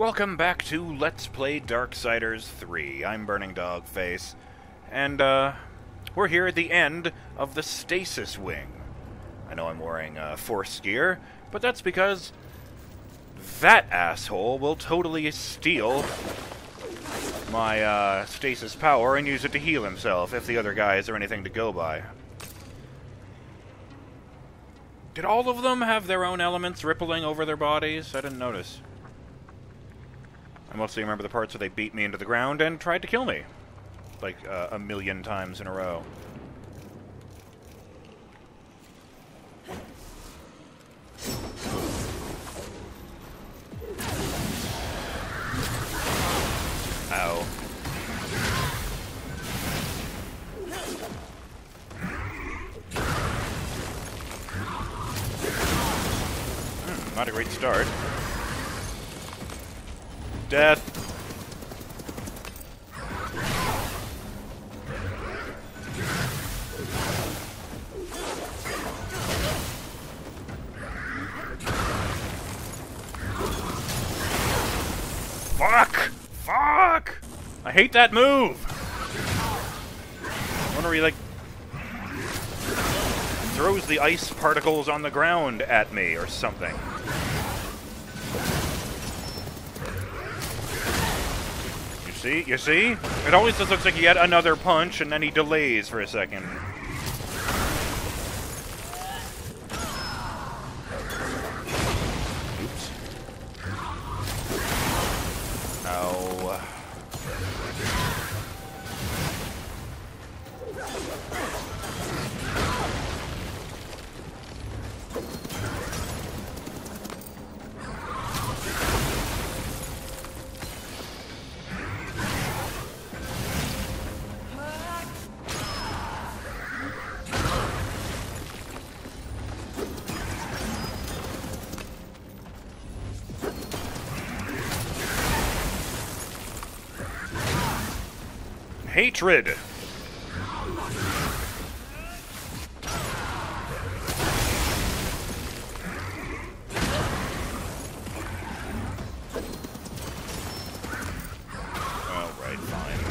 Welcome back to Let's Play Darksiders 3. I'm Burning Dogface, and we're here at the end of the Stasis Wing. I know I'm wearing Force Gear, but that's because that asshole will totally steal my stasis power and use it to heal himself, if the other guys are anything to go by. Did all of them have their own elements rippling over their bodies? I didn't notice. I mostly remember the parts where they beat me into the ground and tried to kill me. Like, a million times in a row. Ow. Not a great start. Death. Fuck! Fuck! I hate that move! I wonder if he, like, throws the ice particles on the ground at me or something. See? You see? It always just looks like he had another punch, and then he delays for a second. Oops. Ow. Hatred! Alright, fine.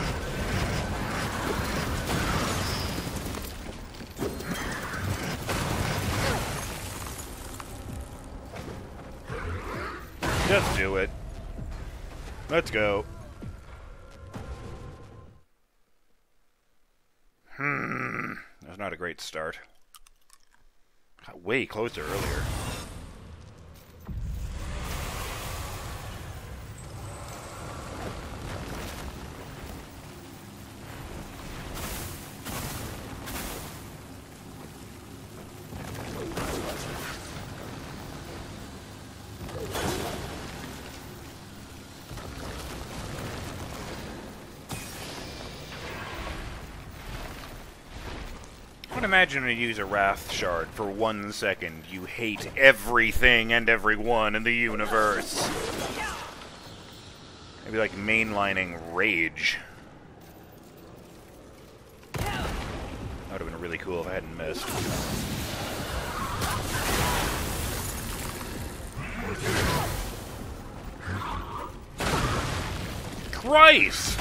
Just do it. Let's go. That's not a great start. Got way closer earlier. Imagine when you use a wrath shard for 1 second. You hate everything and everyone in the universe. Maybe like mainlining rage. That would have been really cool if I hadn't missed. Christ!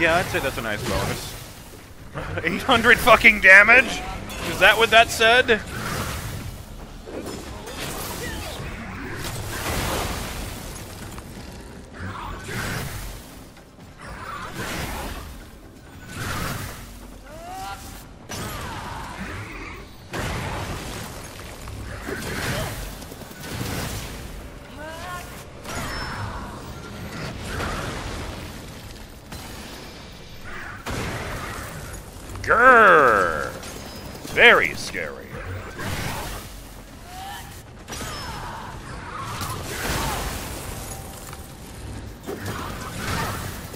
Yeah, I'd say that's a nice bonus. 800 fucking damage? Is that what that said? Grr! Very scary.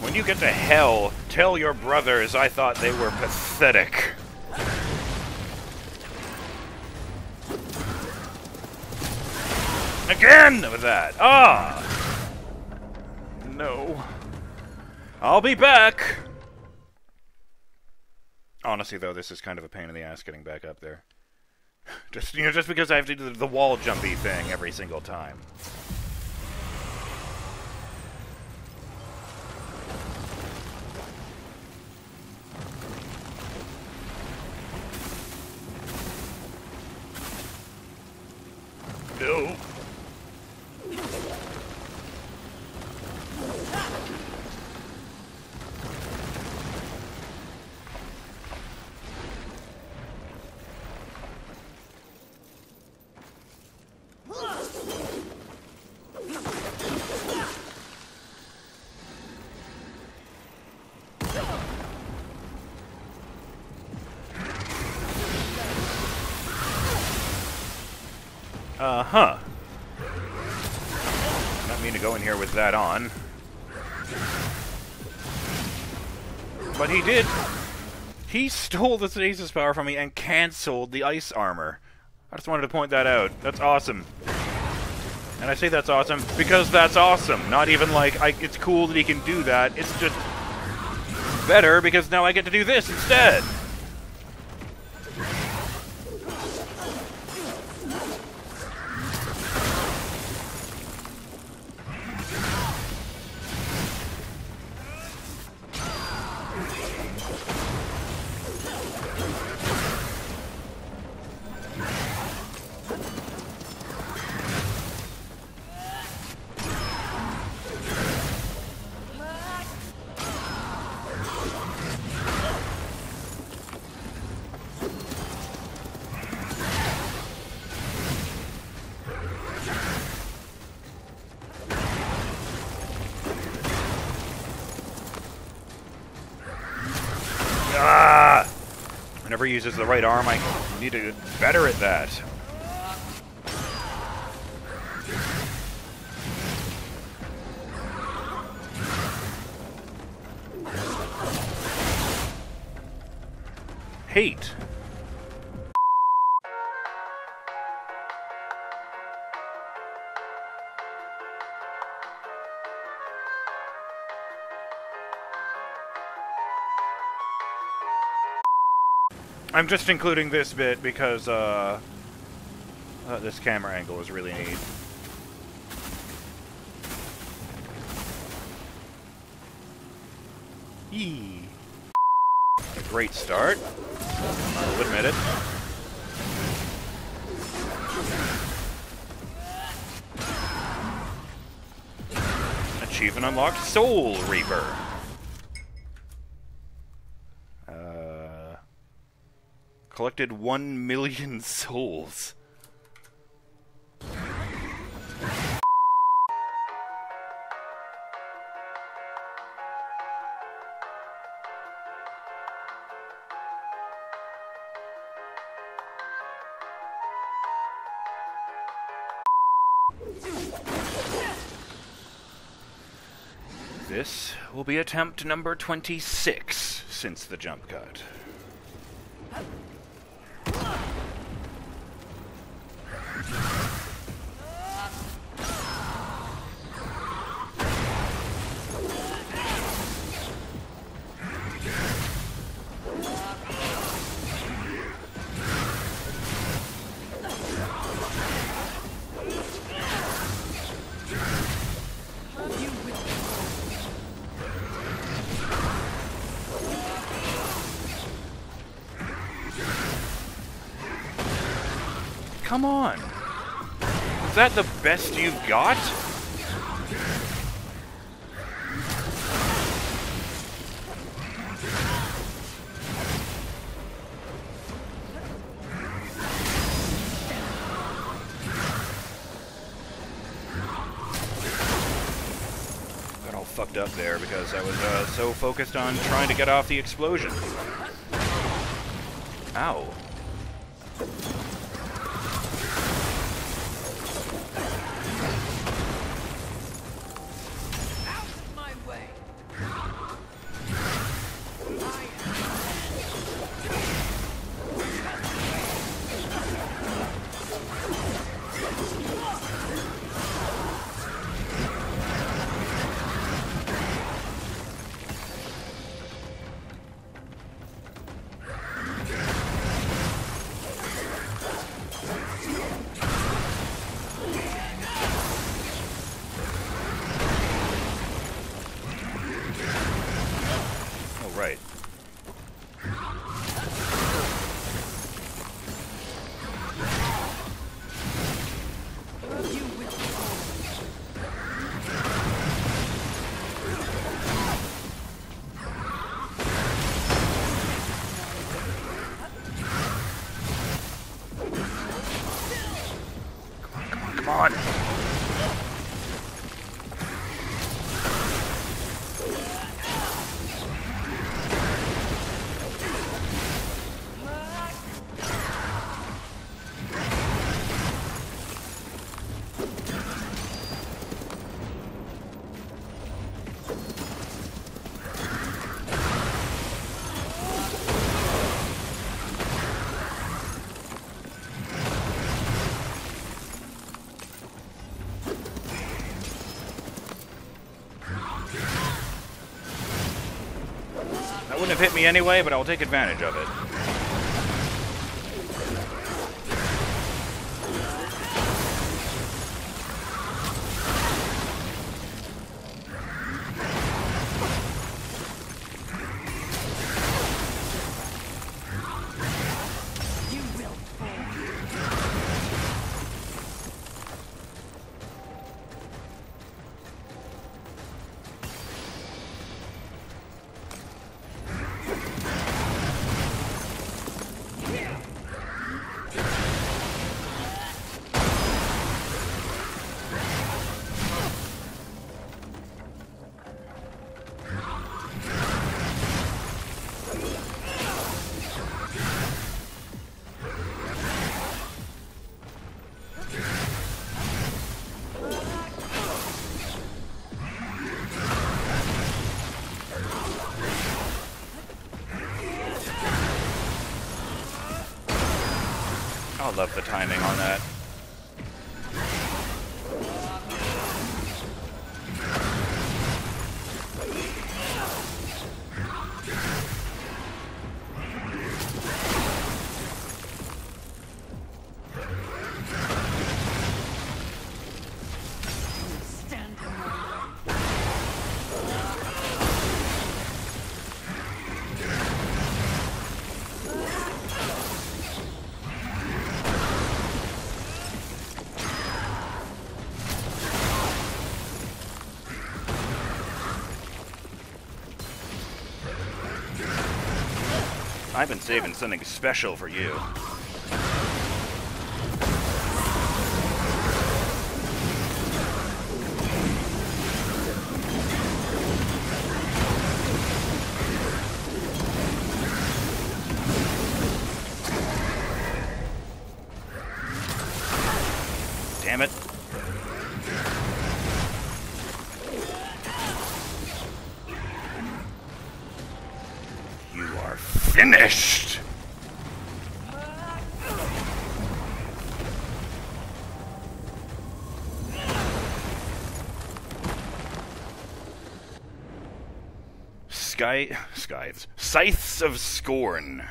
When you get to hell, tell your brothers I thought they were pathetic. Again with that! Ah! No. I'll be back! Honestly, though, this is kind of a pain in the ass getting back up there. Just, you know, just because I have to do the wall jumpy thing every single time. No. Huh. Not mean to go in here with that on. But he did. He stole the stasis power from me and canceled the ice armor. I just wanted to point that out. That's awesome. And I say that's awesome because that's awesome. Not even like, it's cool that he can do that. It's just better because now I get to do this instead. Uses the right arm, I need to get better at that. Hate. I'm just including this bit because this camera angle is really neat. Yee. A great start. I'll admit it. Achievement unlocked, Soul Reaper. Collected 1,000,000 souls. This will be attempt number 26 since the jump cut. Come on! Is that the best you've got? Got all fucked up there because I was so focused on trying to get off the explosion. Ow. Come on. Wouldn't have hit me anyway, but I'll take advantage of it. I love the timing on that. I've been saving something special for you. Damn it. Finished! Scythes of Scorn.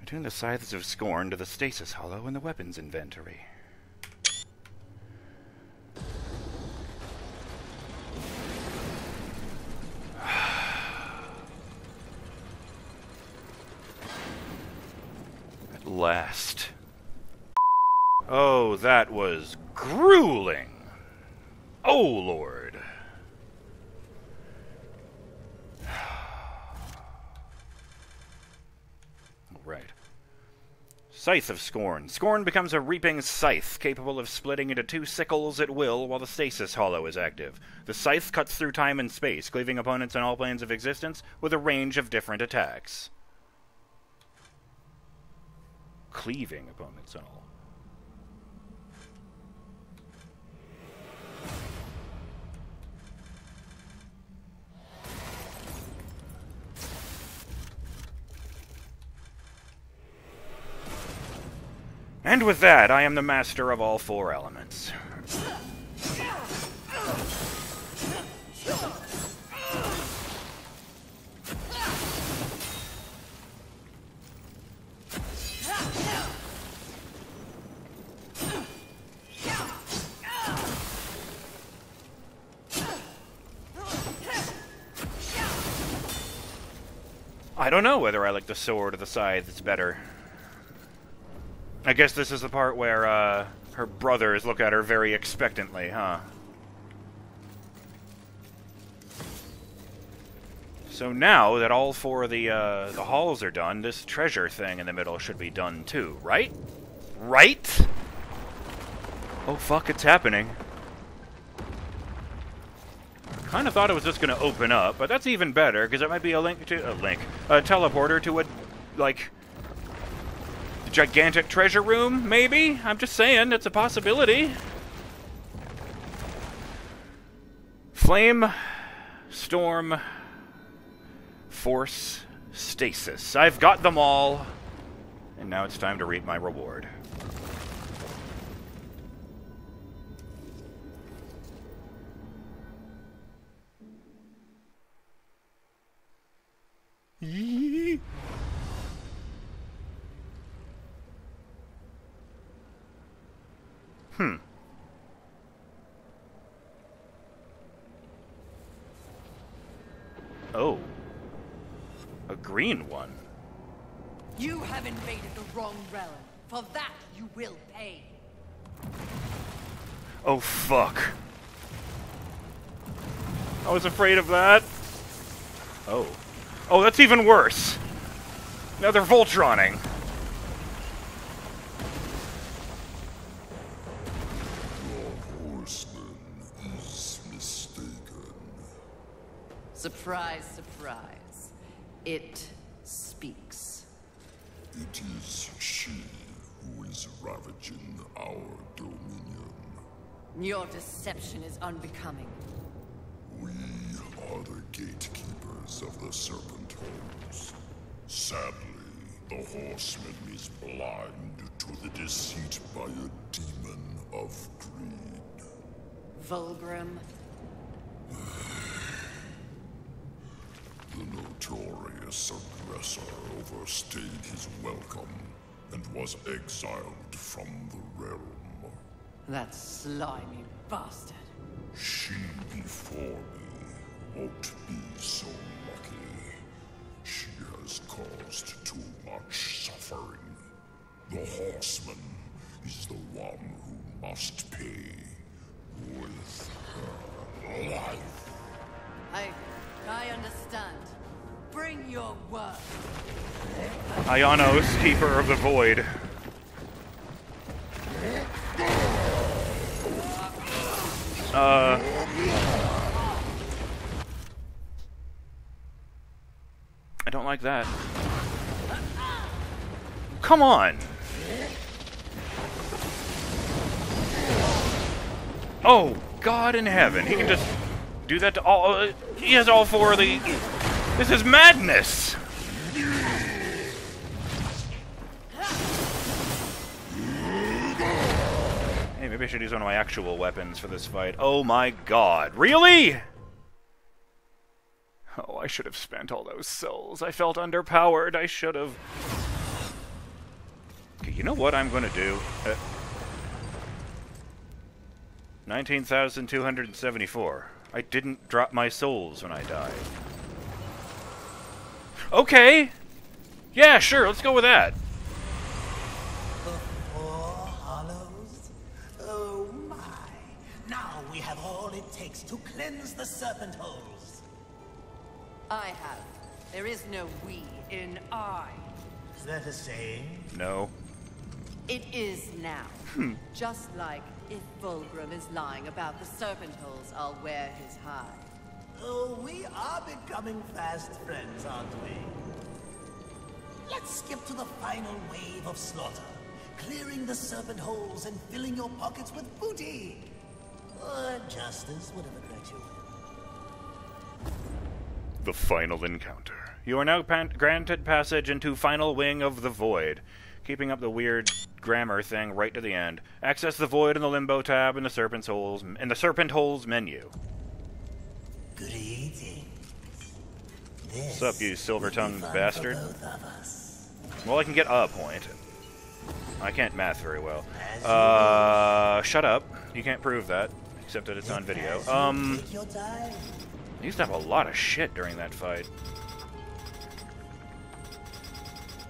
Return the Scythes of Scorn to the Stasis Hollow in the weapons inventory. Last. Oh, that was grueling. Oh, Lord. All right. Scythe of Scorn. Scorn becomes a reaping scythe, capable of splitting into two sickles at will while the Stasis Hollow is active. The scythe cuts through time and space, cleaving opponents on all planes of existence with a range of different attacks. Cleaving opponents and all. And with that, I am the master of all four elements. I don't know whether I like the sword or the scythe is better. I guess this is the part where her brothers look at her very expectantly, huh? So now that all four of the halls are done, this treasure thing in the middle should be done too, right? Right? Oh fuck, it's happening. Kind of thought it was just going to open up, but that's even better, because it might be a link to... a teleporter to a, like... gigantic treasure room, maybe? I'm just saying, it's a possibility. Flame... Storm... Force... Stasis. I've got them all! And now it's time to reap my reward. Yee. Oh. A green one. You have invaded the wrong realm. For that you will pay. Oh fuck. I was afraid of that. Oh. Oh, that's even worse. Now they're Voltroning. Your horseman is mistaken. Surprise, surprise. It speaks. It is she who is ravaging our dominion. Your deception is unbecoming. We are the gatekeepers of the Serpent Homes. Sadly, the horseman is blind to the deceit by a demon of greed. Vulgrim? The notorious aggressor overstayed his welcome and was exiled from the realm. That slimy bastard. She before me won't be so lucky. She has caused too much suffering. The horseman is the one who must pay with her life. I understand. Bring your work. Ianos, Keeper of the Void. I don't like that. Come on! Oh, God in heaven. He can just do that to all... he has all four of the... This is madness! Maybe I should use one of my actual weapons for this fight. Oh my god. Really?! Oh, I should have spent all those souls. I felt underpowered. I should have... Okay, you know what I'm gonna do? 19,274. I didn't drop my souls when I died. Okay! Yeah, sure, let's go with that. We have all it takes to cleanse the serpent holes. I have. There is no we in I. Is that a saying? No. It is now. Just like if Vulgrim is lying about the serpent holes, I'll wear his hide. Oh, we are becoming fast friends, aren't we? Let's skip to the final wave of slaughter. Clearing the serpent holes and filling your pockets with booty. Or justice, whatever grant you will. The final encounter. You are now granted passage into Final Wing of the Void. Keeping up the weird grammar thing right to the end. Access the Void in the Limbo tab in the Serpent Holes menu. Greetings. What's up, you silver-tongued bastard? Well, I can get a point. I can't math very well. Shut up. You can't prove that, except that it's on video. I used to have a lot of shit during that fight.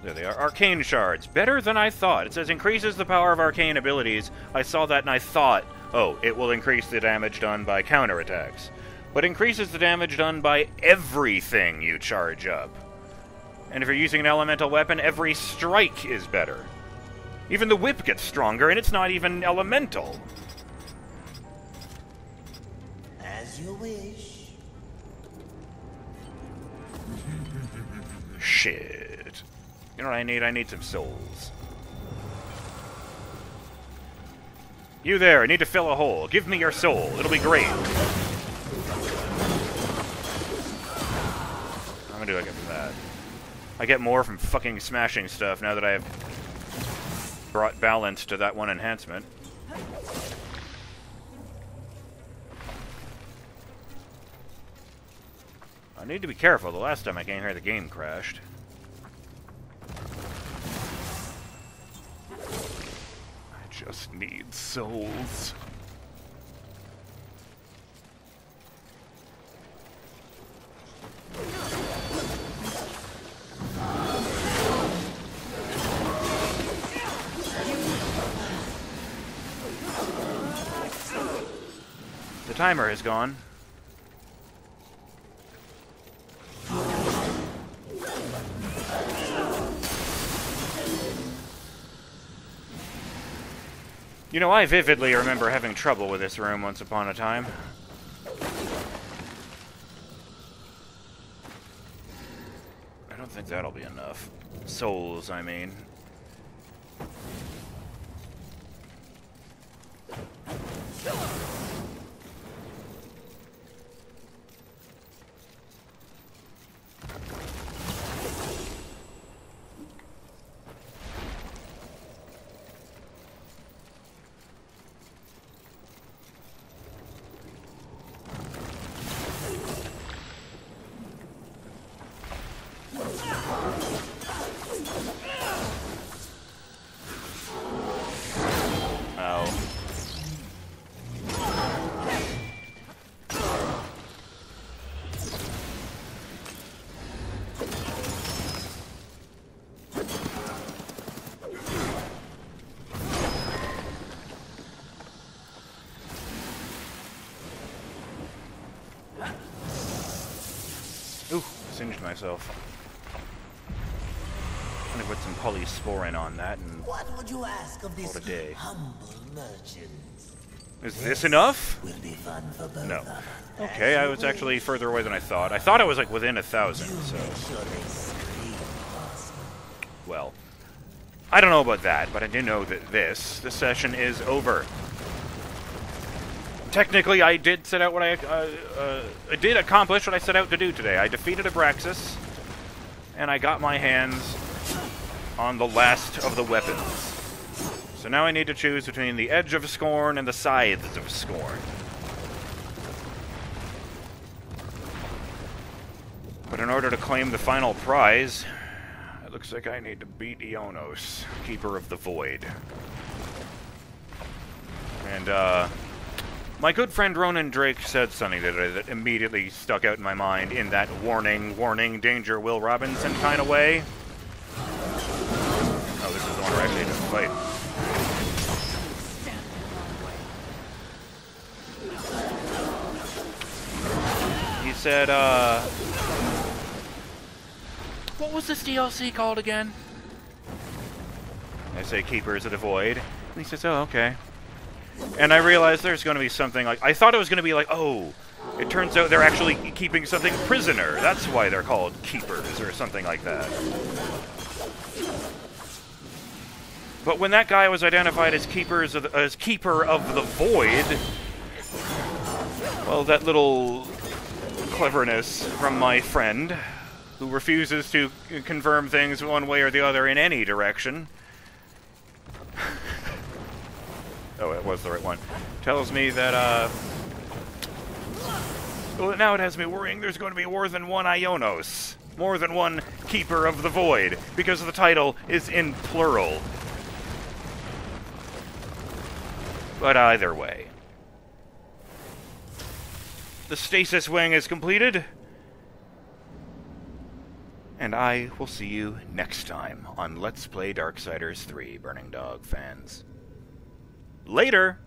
There they are. Arcane shards. Better than I thought. It says increases the power of arcane abilities. I saw that and I thought, oh, it will increase the damage done by counterattacks. But increases the damage done by everything you charge up. And if you're using an elemental weapon, every strike is better. Even the whip gets stronger, and it's not even elemental. you wish. Shit. You know what I need? I need some souls. You there, I need to fill a hole. Give me your soul. It'll be great. How many do I get from that? I get more from fucking smashing stuff now that I have brought balance to that one enhancement. I need to be careful. The last time I came here, the game crashed. Just need souls. The timer is gone. You know, I vividly remember having trouble with this room once upon a time. I don't think that'll be enough. Souls, I mean. Singed myself. I'm gonna put some polysporin on that and what would you ask of this humble merchant? Is this enough? Will be fun for both. No. Okay, I was actually further away than I thought. I thought I was like within 1,000, so. Well, I don't know about that, but I do know that this session is over. Technically, I did set out what I did accomplish what I set out to do today. I defeated Abraxis, and I got my hands on the last of the weapons. So now I need to choose between the Edge of Scorn and the Scythes of Scorn. But in order to claim the final prize, it looks like I need to beat Ianos, Keeper of the Void. And, my good friend Ronan Drake said something today that immediately stuck out in my mind in that warning, warning, danger, Will Robinson kind of way. Oh, this is the one where actually doesn't fight. He said, what was this DLC called again? I say Keepers of the Void. And he says, oh, okay. And I realized there's going to be something like... I thought it was going to be like, oh, it turns out they're actually keeping something prisoner. That's why they're called keepers or something like that. But when that guy was identified as Keeper of the Void, well, that little cleverness from my friend, who refuses to confirm things one way or the other in any direction... Oh, it was the right one. Tells me that, well, now it has me worrying there's going to be more than one Ianos. More than one Keeper of the Void. Because the title is in plural. But either way. The Stasis Wing is completed. And I will see you next time on Let's Play Darksiders 3, Burning Dog fans. Later!